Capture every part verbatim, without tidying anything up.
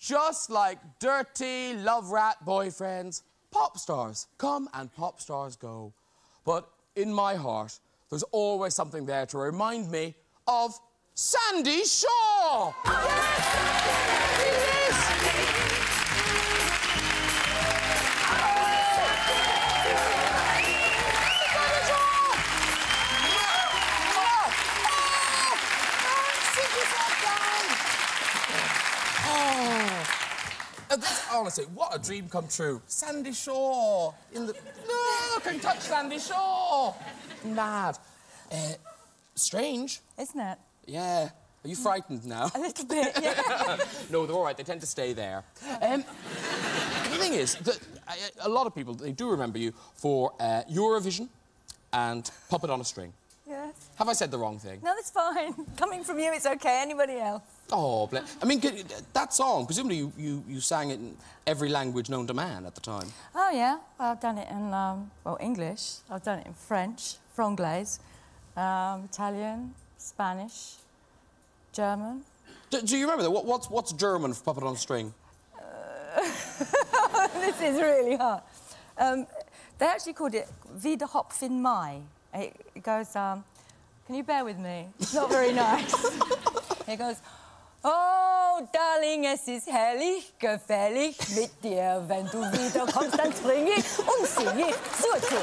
just like dirty love rat boyfriends. Pop stars come and pop stars go. But in my heart, there's always something there to remind me of Sandie Shaw! Oh, yes! She is! Oh, this, honestly, what a dream come true. Sandie Shaw in the... Look and touch Sandie Shaw! Mad. Uh, strange. Isn't it? Yeah. Are you frightened now? A little bit, yeah. No, they're all right. They tend to stay there. Um, the thing is that a lot of people, they do remember you for uh, Eurovision and Puppet on a String. Yes. Have I said the wrong thing? No, that's fine. Coming from you, it's OK. Anybody else? Oh, bless... I mean, that song, presumably you, you, you sang it in every language known to man at the time. Oh, yeah. Well, I've done it in, um, well, English. I've done it in French, franglais, um, Italian, Spanish, German. Do, do you remember that? What, what's, what's German for Puppet on a String? Uh, this is really hard. Um, they actually called it Wiederhopf in Mai. It, it goes, um, can you bear with me? It's not very nice. It goes, oh, darling, es ist herrlich, gefällig mit dir. Wenn du wieder kommst, dann spring ich und sing ich zur Tür.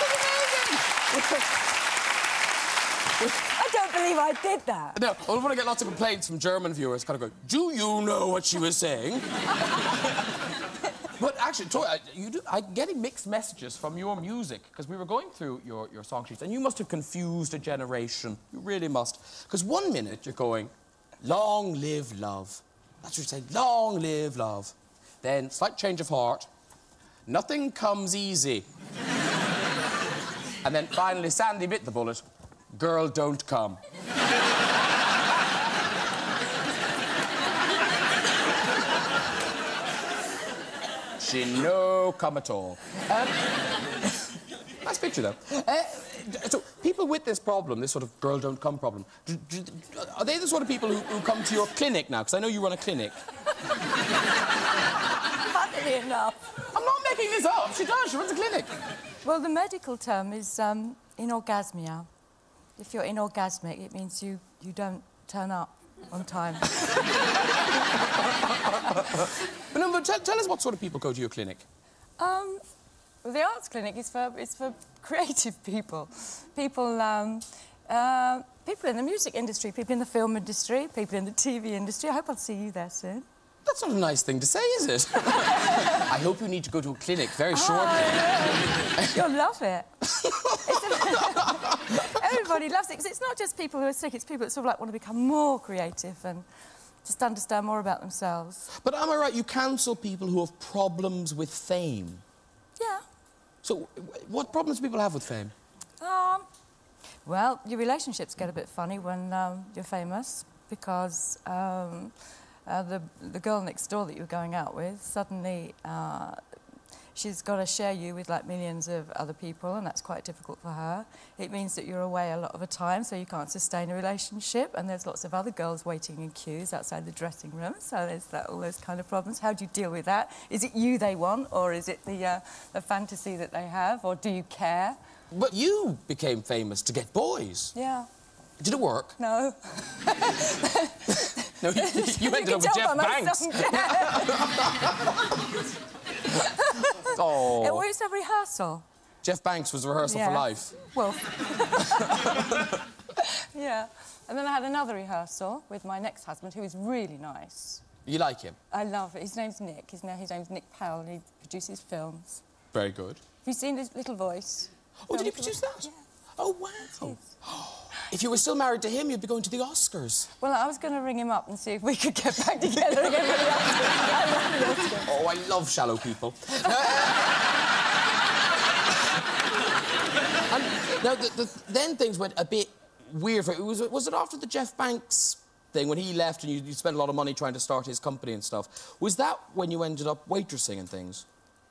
That's amazing! I don't believe I did that. No, I want to get lots of complaints from German viewers kind of going, do you know what she was saying? But actually, you do, I'm getting mixed messages from your music, because we were going through your, your song sheets, and you must have confused a generation. You really must. Because one minute you're going, long live love. That's what you say, long live love. Then, slight change of heart, nothing comes easy. And then finally, Sandie bit the bullet. Girl, don't come. She no come at all. Um, nice picture, though. Uh, so, people with this problem, this sort of girl, don't come problem, do, do, are they the sort of people who, who come to your clinic now? Because I know you run a clinic. Funnily enough. I'm not making this up. She does. She runs a clinic. Well, the medical term is um, inorgasmia. If you're inorgasmic, it means you, you don't turn up on time. But no, but tell us what sort of people go to your clinic. Um, well, the arts clinic is for, is for creative people. People, um, uh, people in the music industry, people in the film industry, people in the T V industry. I hope I'll see you there soon. That's not a nice thing to say, is it? I hope you need to go to a clinic very shortly. Oh, yeah. You'll love it. Everybody loves it, because it's not just people who are sick, it's people that sort of like want to become more creative and just understand more about themselves. But am I right, you counsel people who have problems with fame? Yeah. So, what problems do people have with fame? Um, well, your relationships get a bit funny when um, you're famous, because... Um, Uh, the, the girl next door that you were going out with, suddenly uh, she's got to share you with, like, millions of other people, and that's quite difficult for her. It means that you're away a lot of the time, so you can't sustain a relationship, and there's lots of other girls waiting in queues outside the dressing room, so there's that, all those kind of problems. How do you deal with that? Is it you they want, or is it the, uh, the fantasy that they have, or do you care? But you became famous to get boys. Yeah. Did it work? No. No, you, you ended you up with Jeff Banks. Oh. It was a rehearsal. Jeff Banks was a rehearsal yeah. for life. Well. Yeah. And then I had another rehearsal with my next husband, who is really nice. You like him? I love it. His name's Nick. His, his name's Nick Powell, and he produces films. Very good. Have you seen his Little Voice? Oh, did he produce that? Yeah. Oh, wow. If you were still married to him, you'd be going to the Oscars. Well, I was going to ring him up and see if we could get back together again. Oh, I love shallow people. uh, and, now, the, the, then things went a bit weird. For it. Was, was it after the Jeff Banks thing, when he left and you, you spent a lot of money trying to start his company and stuff? Was that when you ended up waitressing and things?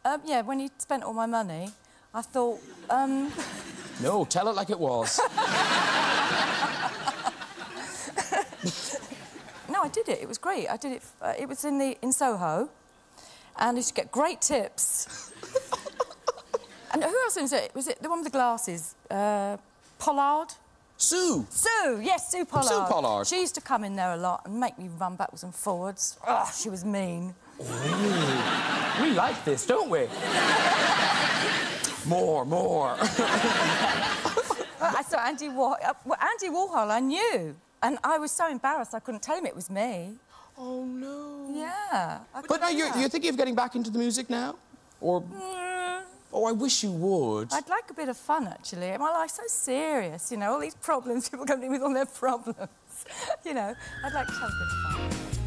Um, yeah, when he spent all my money, I thought... Um... No, tell it like it was. No, I did it. It was great. I did it. Uh, it was in the in Soho, and I used to get great tips. And who else was it? Was it the one with the glasses? Uh, Pollard. Sue. Sue. Yes, Sue Pollard. Sue Pollard. She used to come in there a lot and make me run backwards and forwards. Ugh, she was mean. Ooh. We like this, don't we? More, more. Well, I saw Andy War well, Andy Warhol, I knew. And I was so embarrassed, I couldn't tell him it was me. Oh, no. Yeah. But now, you're, you're thinking of getting back into the music now? Or... Mm. Oh, I wish you would. I'd like a bit of fun, actually. My life's so serious, you know, all these problems, people coming in with all their problems. You know, I'd like to have a bit of fun.